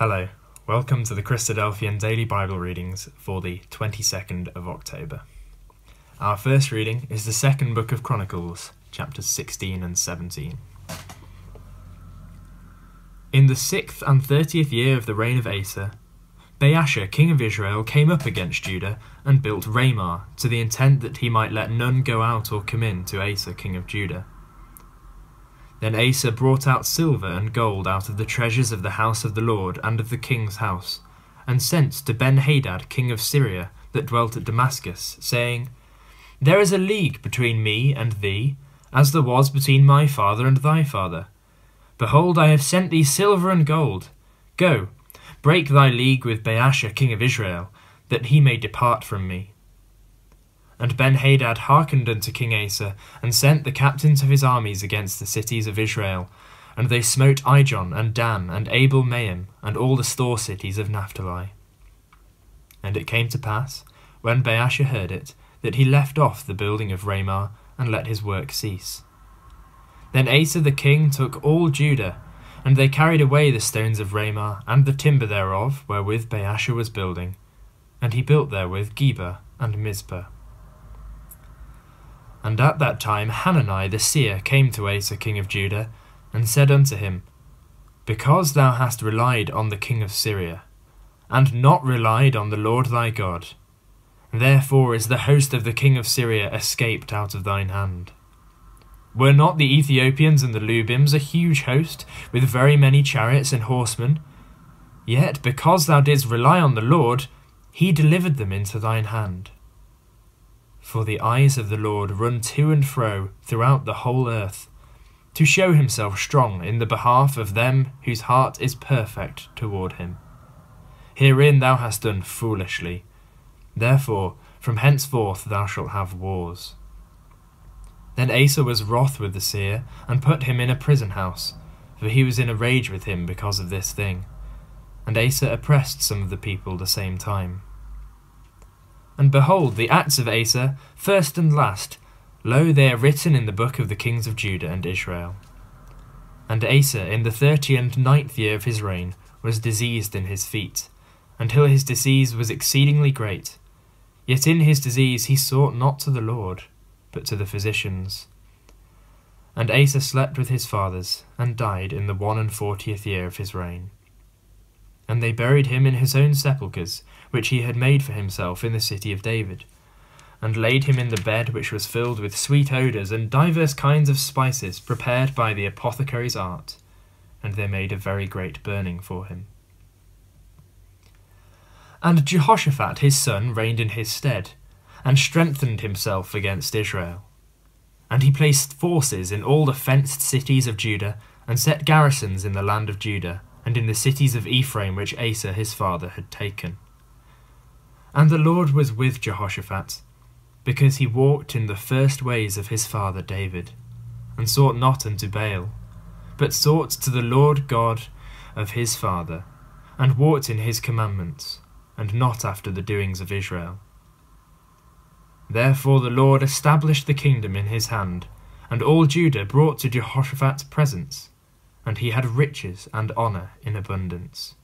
Hello, welcome to the Christadelphian Daily Bible Readings for the 22nd of October. Our first reading is the second book of Chronicles, chapters 16 and 17. In the 6th and 30th year of the reign of Asa, Baasha king of Israel came up against Judah and built Ramah, to the intent that he might let none go out or come in to Asa king of Judah. Then Asa brought out silver and gold out of the treasures of the house of the Lord and of the king's house, and sent to Ben-Hadad king of Syria, that dwelt at Damascus, saying, There is a league between me and thee, as there was between my father and thy father. Behold, I have sent thee silver and gold. Go, break thy league with Baasha king of Israel, that he may depart from me. And Ben-Hadad hearkened unto King Asa, and sent the captains of his armies against the cities of Israel, and they smote Ijon and Dan and Abel-Maim, and all the store cities of Naphtali. And it came to pass, when Baasha heard it, that he left off the building of Ramah, and let his work cease. Then Asa the king took all Judah, and they carried away the stones of Ramah, and the timber thereof, wherewith Baasha was building, and he built therewith Geba and Mizpah. And at that time Hanani the seer came to Asa king of Judah, and said unto him, Because thou hast relied on the king of Syria, and not relied on the Lord thy God, therefore is the host of the king of Syria escaped out of thine hand. Were not the Ethiopians and the Lubims a huge host, with very many chariots and horsemen? Yet because thou didst rely on the Lord, he delivered them into thine hand. For the eyes of the Lord run to and fro throughout the whole earth, to show himself strong in the behalf of them whose heart is perfect toward him. Herein thou hast done foolishly. Therefore from henceforth thou shalt have wars. Then Asa was wroth with the seer, and put him in a prison house, for he was in a rage with him because of this thing. And Asa oppressed some of the people the same time. And behold, the acts of Asa, first and last, lo, they are written in the book of the kings of Judah and Israel. And Asa, in the 39th year of his reign, was diseased in his feet, until his disease was exceedingly great. Yet in his disease he sought not to the Lord, but to the physicians. And Asa slept with his fathers, and died in the 41st year of his reign. And they buried him in his own sepulchres, which he had made for himself in the city of David, and laid him in the bed which was filled with sweet odours and divers kinds of spices prepared by the apothecary's art, and they made a very great burning for him. And Jehoshaphat his son reigned in his stead, and strengthened himself against Israel. And he placed forces in all the fenced cities of Judah, and set garrisons in the land of Judah, and in the cities of Ephraim which Asa his father had taken. And the Lord was with Jehoshaphat, because he walked in the first ways of his father David, and sought not unto Baal, but sought to the Lord God of his father, and walked in his commandments, and not after the doings of Israel. Therefore the Lord established the kingdom in his hand, and all Judah brought to Jehoshaphat's presence, and he had riches and honour in abundance.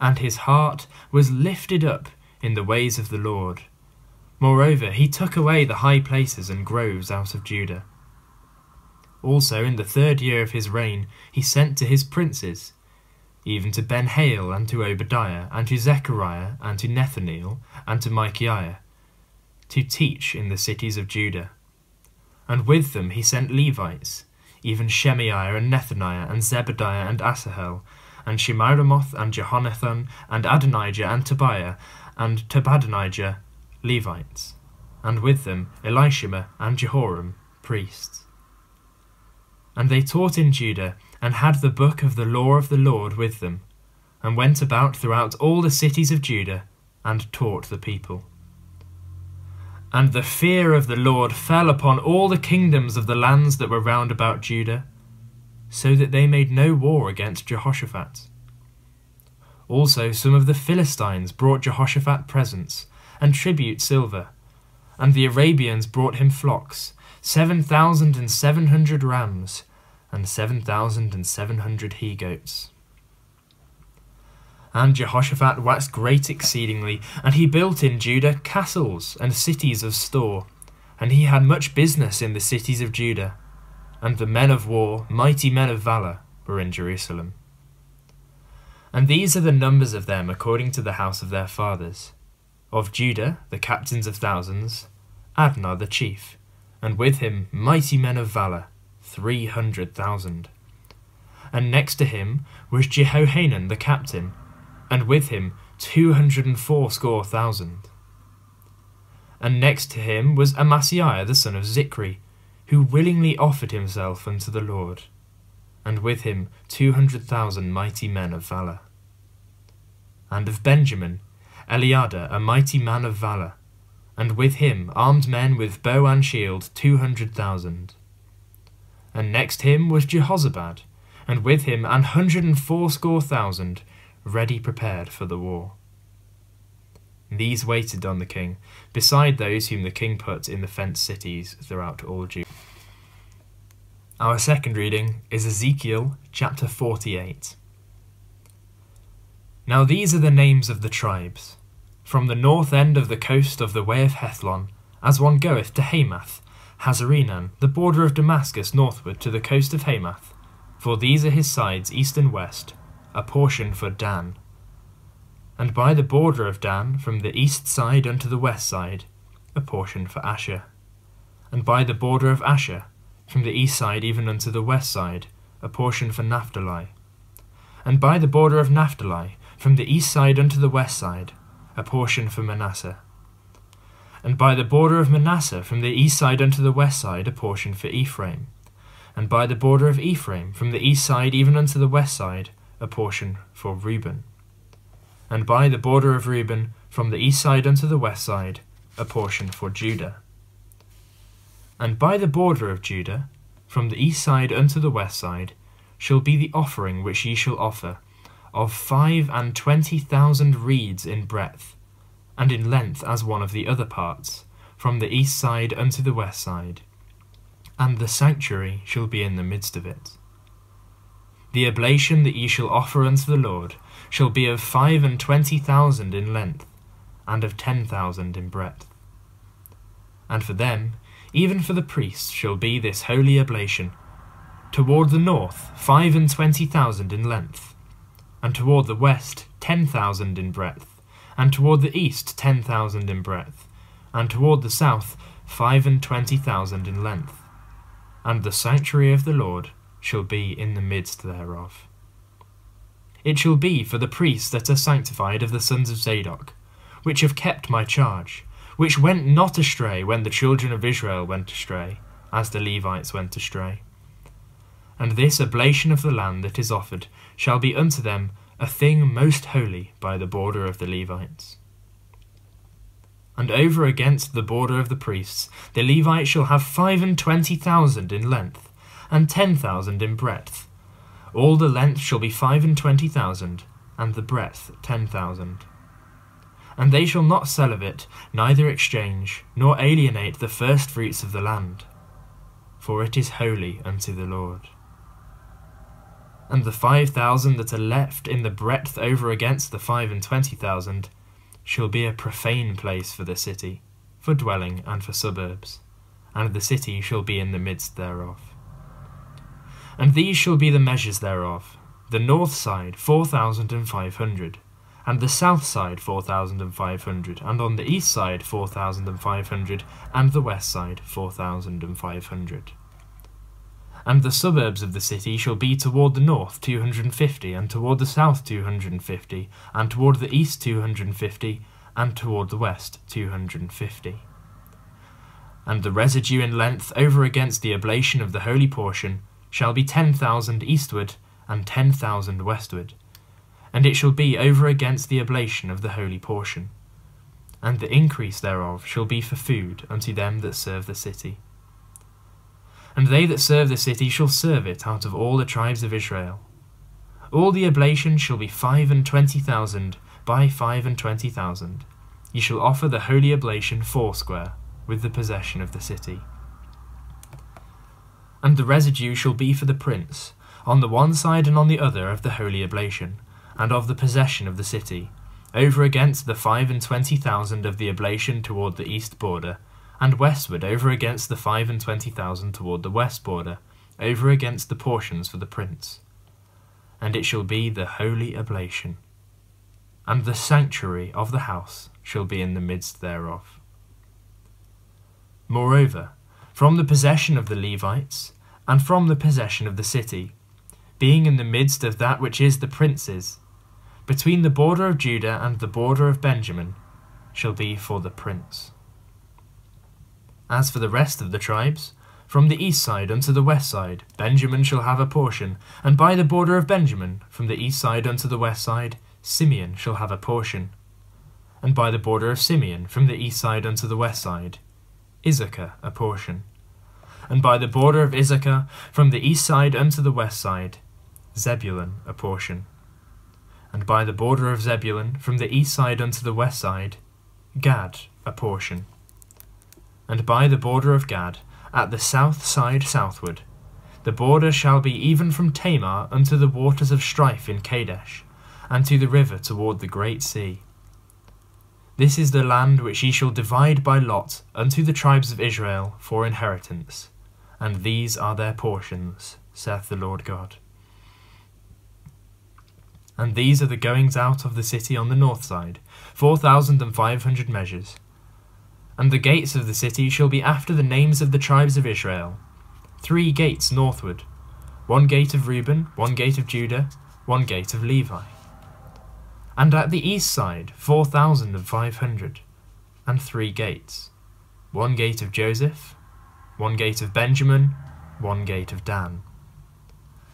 And his heart was lifted up in the ways of the Lord. Moreover, he took away the high places and groves out of Judah. Also in the 3rd year of his reign he sent to his princes, even to Ben-Hael and to Obadiah and to Zechariah and to Nethanel and to Micaiah, to teach in the cities of Judah. And with them he sent Levites, even Shemaiah and Nethaniah and Zebediah and Asahel, and Shemiramoth and Jehonathan and Adonijah and Tobiah and Tobadonijah, Levites, and with them Elishama and Jehoram, priests. And they taught in Judah, and had the book of the law of the Lord with them, and went about throughout all the cities of Judah, and taught the people. And the fear of the Lord fell upon all the kingdoms of the lands that were round about Judah, so that they made no war against Jehoshaphat. Also some of the Philistines brought Jehoshaphat presents, and tribute silver, and the Arabians brought him flocks, 7,700 rams, and 7,700 he-goats. And Jehoshaphat waxed great exceedingly, and he built in Judah castles and cities of store, and he had much business in the cities of Judah. And the men of war, mighty men of valour, were in Jerusalem. And these are the numbers of them according to the house of their fathers. Of Judah, the captains of thousands, Adnah the chief, and with him mighty men of valour, 300,000. And next to him was Jehohanan the captain, and with him 280,000. And next to him was Amasiah the son of Zichri, who willingly offered himself unto the Lord, and with him 200,000 mighty men of valour. And of Benjamin, Eliada a mighty man of valour, and with him armed men with bow and shield 200,000. And next him was Jehozabad, and with him 180,000, ready prepared for the war. These waited on the king, beside those whom the king put in the fenced cities throughout all Judah. Our second reading is Ezekiel chapter 48. Now these are the names of the tribes, from the north end of the coast of the way of Hethlon, as one goeth to Hamath, Hazarenan, the border of Damascus northward to the coast of Hamath, for these are his sides east and west, a portion for Dan. And by the border of Dan, from the east side unto the west side, a portion for Asher. And by the border of Asher, from the east side even unto the west side, a portion for Naphtali. And by the border of Naphtali, from the east side unto the west side, a portion for Manasseh. And by the border of Manasseh, from the east side unto the west side, a portion for Ephraim. And by the border of Ephraim, from the east side even unto the west side, a portion for Reuben. And by the border of Reuben, from the east side unto the west side, a portion for Judah. And by the border of Judah, from the east side unto the west side, shall be the offering which ye shall offer, of 25,000 reeds in breadth, and in length as one of the other parts, from the east side unto the west side. And the sanctuary shall be in the midst of it. The oblation that ye shall offer unto the Lord shall be of 25,000 in length, and of 10,000 in breadth. And for them, even for the priests, shall be this holy oblation, toward the north 25,000 in length, and toward the west 10,000 in breadth, and toward the east 10,000 in breadth, and toward the south 25,000 in length. And the sanctuary of the Lord shall be in the midst thereof. It shall be for the priests that are sanctified of the sons of Zadok, which have kept my charge, which went not astray when the children of Israel went astray, as the Levites went astray. And this oblation of the land that is offered shall be unto them a thing most holy by the border of the Levites. And over against the border of the priests the Levites shall have 25,000 in length, and 10,000 in breadth. All the length shall be 25,000, and the breadth 10,000. And they shall not sell of it, neither exchange, nor alienate the first fruits of the land, for it is holy unto the Lord. And the 5,000 that are left in the breadth over against the 25,000 shall be a profane place for the city, for dwelling and for suburbs, and the city shall be in the midst thereof. And these shall be the measures thereof, the north side 4,500, and the south side 4,500, and on the east side 4,500, and the west side 4,500. And the suburbs of the city shall be toward the north 250, and toward the south 250, and toward the east 250, and toward the west 250. And the residue in length over against the oblation of the holy portion shall be 10,000 eastward, and 10,000 westward. And it shall be over against the oblation of the holy portion. And the increase thereof shall be for food unto them that serve the city. And they that serve the city shall serve it out of all the tribes of Israel. All the oblation shall be 25,000 by 25,000. Ye shall offer the holy oblation foursquare, with the possession of the city. And the residue shall be for the prince, on the one side and on the other of the holy oblation, and of the possession of the city, over against the 25,000 of the oblation toward the east border, and westward over against the 25,000 toward the west border, over against the portions for the prince. And it shall be the holy oblation. And the sanctuary of the house shall be in the midst thereof. Moreover, from the possession of the Levites, and from the possession of the city, being in the midst of that which is the prince's, between the border of Judah and the border of Benjamin, shall be for the prince. As for the rest of the tribes, from the east side unto the west side, Benjamin shall have a portion, and by the border of Benjamin, from the east side unto the west side, Simeon shall have a portion, and by the border of Simeon, from the east side unto the west side, Issachar a portion, and by the border of Issachar, from the east side unto the west side, Zebulun a portion, and by the border of Zebulun, from the east side unto the west side, Gad a portion, and by the border of Gad, at the south side southward, the border shall be even from Tamar unto the waters of strife in Kadesh, and to the river toward the great sea. This is the land which ye shall divide by lot unto the tribes of Israel for inheritance, and these are their portions, saith the Lord God. And these are the goings out of the city on the north side, 4,500 measures. And the gates of the city shall be after the names of the tribes of Israel, 3 gates northward, 1 gate of Reuben, 1 gate of Judah, 1 gate of Levi. And at the east side 4,500, and 3 gates, 1 gate of Joseph, 1 gate of Benjamin, 1 gate of Dan.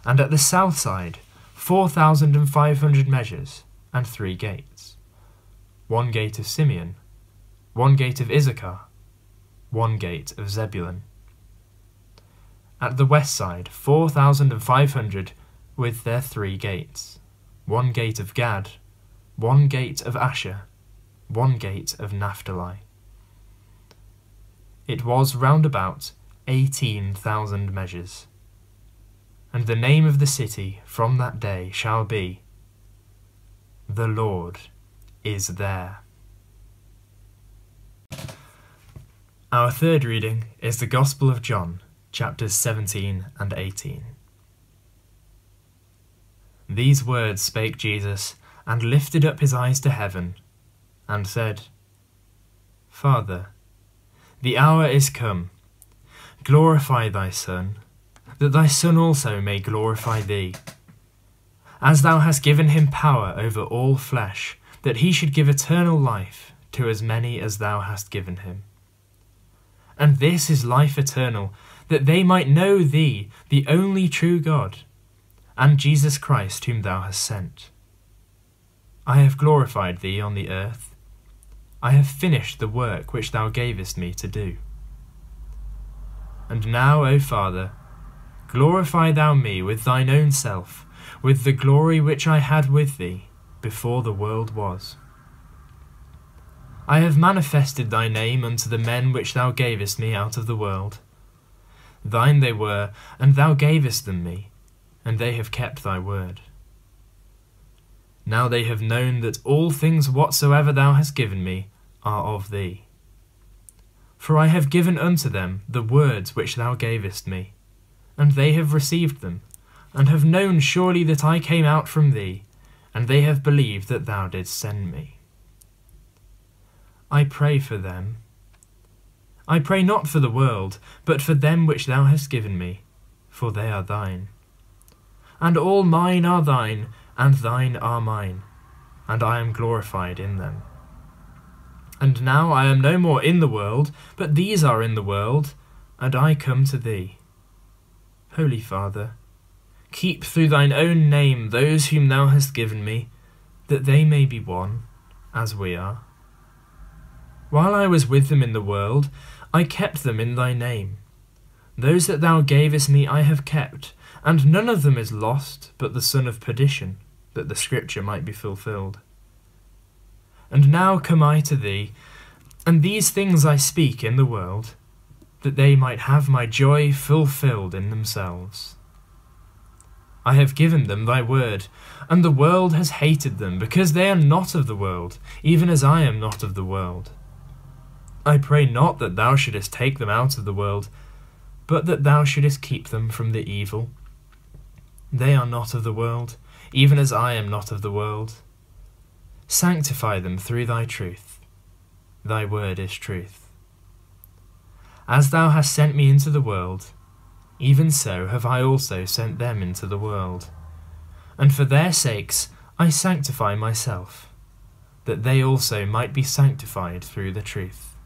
And at the south side 4,500 measures, and 3 gates, 1 gate of Simeon, 1 gate of Issachar, 1 gate of Zebulun. At the west side 4,500, with their 3 gates, 1 gate of Gad, 1 gate of Asher, 1 gate of Naphtali. It was round about 18,000 measures. And the name of the city from that day shall be, The Lord is there. Our third reading is the Gospel of John, chapters 17 and 18. These words spake Jesus, and lifted up his eyes to heaven, and said, Father, the hour is come. Glorify thy Son, that thy Son also may glorify thee. As thou hast given him power over all flesh, that he should give eternal life to as many as thou hast given him. And this is life eternal, that they might know thee, the only true God, and Jesus Christ whom thou hast sent. I have glorified thee on the earth. I have finished the work which thou gavest me to do. And now, O Father, glorify thou me with thine own self, with the glory which I had with thee before the world was. I have manifested thy name unto the men which thou gavest me out of the world. Thine they were, and thou gavest them me, and they have kept thy word. Now they have known that all things whatsoever thou hast given me are of thee. For I have given unto them the words which thou gavest me, and they have received them, and have known surely that I came out from thee, and they have believed that thou didst send me. I pray for them. I pray not for the world, but for them which thou hast given me, for they are thine. And all mine are thine, and thine are mine, and I am glorified in them. And now I am no more in the world, but these are in the world, and I come to thee. Holy Father, keep through thine own name those whom thou hast given me, that they may be one, as we are. While I was with them in the world, I kept them in thy name. Those that thou gavest me I have kept, and none of them is lost but the son of perdition, that the scripture might be fulfilled. And now come I to thee, and these things I speak in the world, that they might have my joy fulfilled in themselves. I have given them thy word, and the world has hated them, because they are not of the world, even as I am not of the world. I pray not that thou shouldest take them out of the world, but that thou shouldest keep them from the evil. They are not of the world, even as I am not of the world. Sanctify them through thy truth. Thy word is truth. As thou hast sent me into the world, even so have I also sent them into the world. And for their sakes I sanctify myself, that they also might be sanctified through the truth.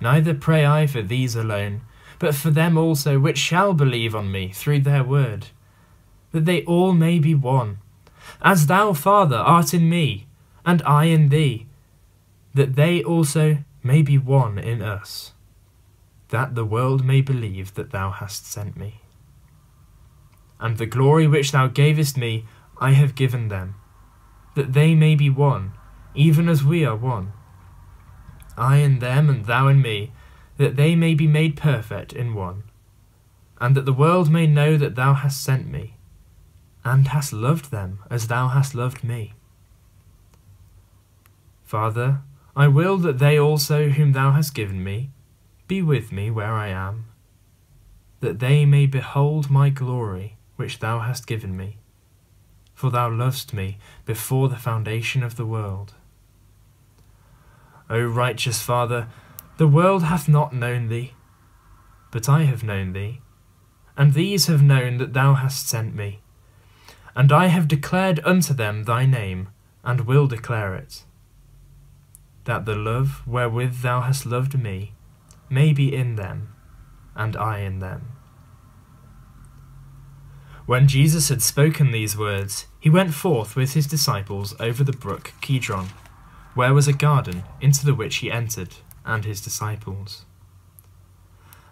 Neither pray I for these alone, but for them also which shall believe on me through their word, that they all may be one, as thou, Father, art in me, and I in thee, that they also may be one in us, that the world may believe that thou hast sent me. And the glory which thou gavest me I have given them, that they may be one, even as we are one, I in them and thou in me, that they may be made perfect in one, and that the world may know that thou hast sent me, and hast loved them as thou hast loved me. Father, I will that they also whom thou hast given me be with me where I am, that they may behold my glory which thou hast given me, for thou lovest me before the foundation of the world. O righteous Father, the world hath not known thee, but I have known thee, and these have known that thou hast sent me. And I have declared unto them thy name, and will declare it, that the love wherewith thou hast loved me may be in them, and I in them. When Jesus had spoken these words, he went forth with his disciples over the brook Kidron, where was a garden, into the which he entered, and his disciples.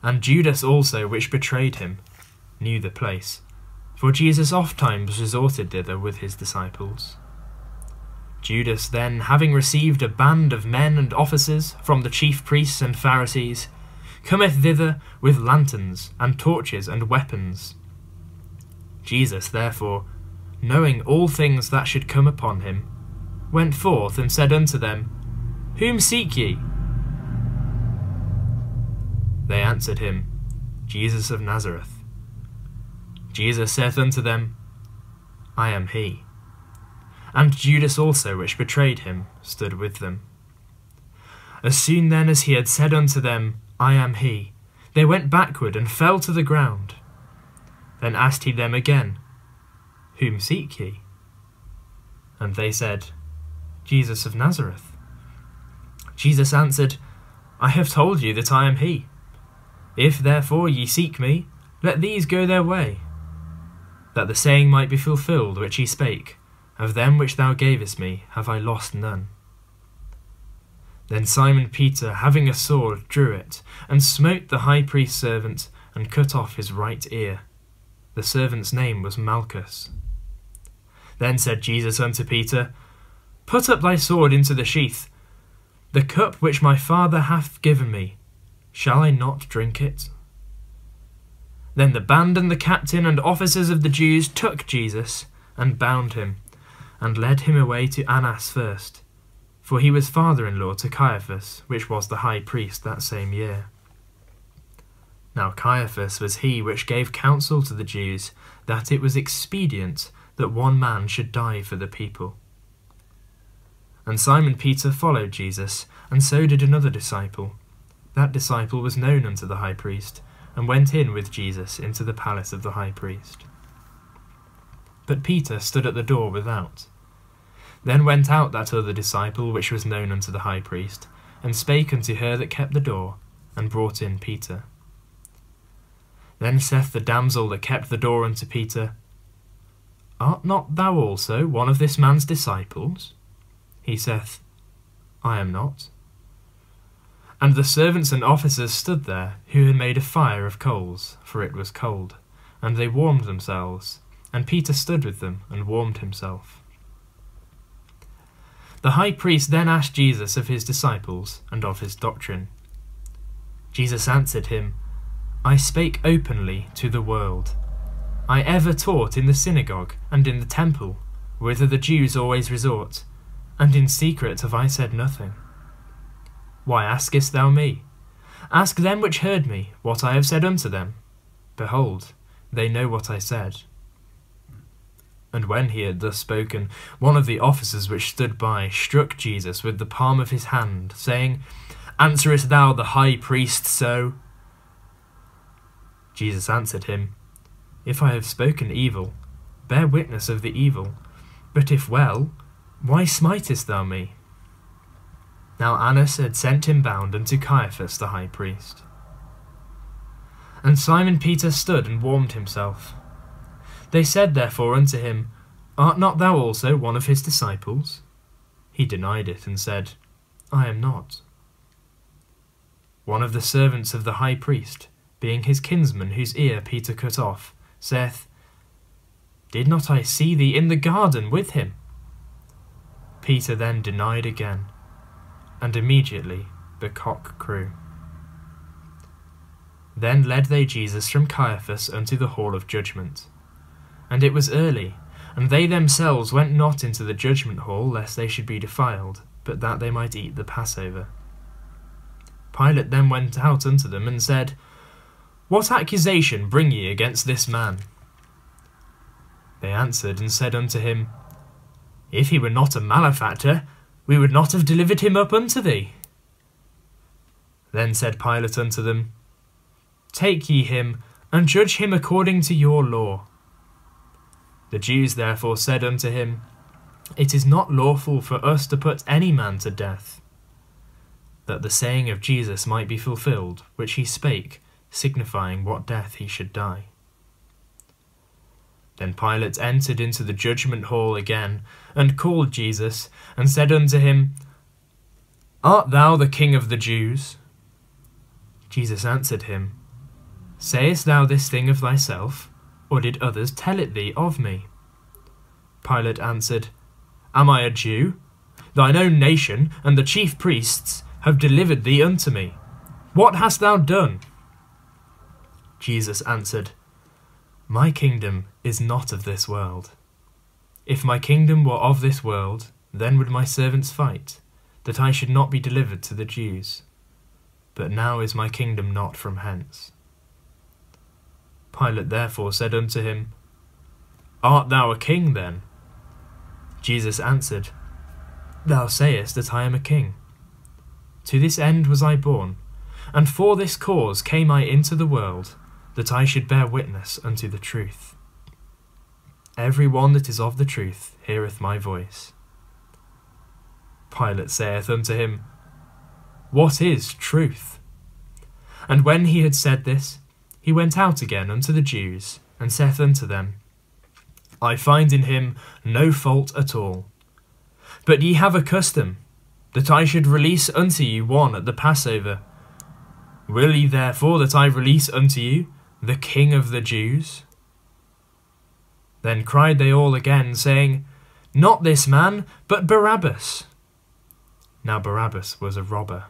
And Judas also, which betrayed him, knew the place, for Jesus oft times resorted thither with his disciples. Judas then, having received a band of men and officers from the chief priests and Pharisees, cometh thither with lanterns and torches and weapons. Jesus therefore, knowing all things that should come upon him, went forth and said unto them, Whom seek ye? They answered him, Jesus of Nazareth. Jesus saith unto them, I am he. And Judas also, which betrayed him, stood with them. As soon then as he had said unto them, I am he, they went backward and fell to the ground. Then asked he them again, Whom seek ye? And they said, Jesus of Nazareth. Jesus answered, I have told you that I am he. If therefore ye seek me, let these go their way, that the saying might be fulfilled which he spake, Of them which thou gavest me have I lost none. Then Simon Peter, having a sword, drew it, and smote the high priest's servant, and cut off his right ear. The servant's name was Malchus. Then said Jesus unto Peter, Put up thy sword into the sheath. The cup which my Father hath given me, shall I not drink it? Then the band and the captain and officers of the Jews took Jesus, and bound him, and led him away to Annas first, for he was father-in-law to Caiaphas, which was the high priest that same year. Now Caiaphas was he which gave counsel to the Jews, that it was expedient that one man should die for the people. And Simon Peter followed Jesus, and so did another disciple. That disciple was known unto the high priest, and went in with Jesus into the palace of the high priest. But Peter stood at the door without. Then went out that other disciple which was known unto the high priest, and spake unto her that kept the door, and brought in Peter. Then saith the damsel that kept the door unto Peter, Art not thou also one of this man's disciples? He saith, I am not. And the servants and officers stood there, who had made a fire of coals, for it was cold, and they warmed themselves. And Peter stood with them, and warmed himself. The high priest then asked Jesus of his disciples, and of his doctrine. Jesus answered him, I spake openly to the world. I ever taught in the synagogue and in the temple, whither the Jews always resort, and in secret have I said nothing. Why askest thou me? Ask them which heard me what I have said unto them. Behold, they know what I said. And when he had thus spoken, one of the officers which stood by struck Jesus with the palm of his hand, saying, Answerest thou the high priest so? Jesus answered him, If I have spoken evil, bear witness of the evil, but if well, why smitest thou me? Now Annas had sent him bound unto Caiaphas the high priest. And Simon Peter stood and warmed himself. They said therefore unto him, Art not thou also one of his disciples? He denied it and said, I am not. One of the servants of the high priest, being his kinsman whose ear Peter cut off, saith, Did not I see thee in the garden with him? Peter then denied again, and immediately the cock crew. Then led they Jesus from Caiaphas unto the hall of judgment. And it was early, and they themselves went not into the judgment hall, lest they should be defiled, but that they might eat the Passover. Pilate then went out unto them, and said, What accusation bring ye against this man? They answered and said unto him, If he were not a malefactor, we would not have delivered him up unto thee. Then said Pilate unto them, Take ye him, and judge him according to your law. The Jews therefore said unto him, It is not lawful for us to put any man to death. That the saying of Jesus might be fulfilled, which he spake, signifying what death he should die. Then Pilate entered into the judgment hall again, and called Jesus, and said unto him, Art thou the king of the Jews? Jesus answered him, Sayest thou this thing of thyself, or did others tell it thee of me? Pilate answered, Am I a Jew? Thine own nation and the chief priests have delivered thee unto me. What hast thou done? Jesus answered, My kingdom is not of this world. If my kingdom were of this world, then would my servants fight, that I should not be delivered to the Jews. But now is my kingdom not from hence. Pilate therefore said unto him, Art thou a king then? Jesus answered, Thou sayest that I am a king. To this end was I born, and for this cause came I into the world, that I should bear witness unto the truth. Every one that is of the truth heareth my voice. Pilate saith unto him, What is truth? And when he had said this, he went out again unto the Jews, and saith unto them, I find in him no fault at all. But ye have a custom, that I should release unto you one at the Passover. Will ye therefore that I release unto you the King of the Jews? Then cried they all again, saying, Not this man, but Barabbas. Now Barabbas was a robber.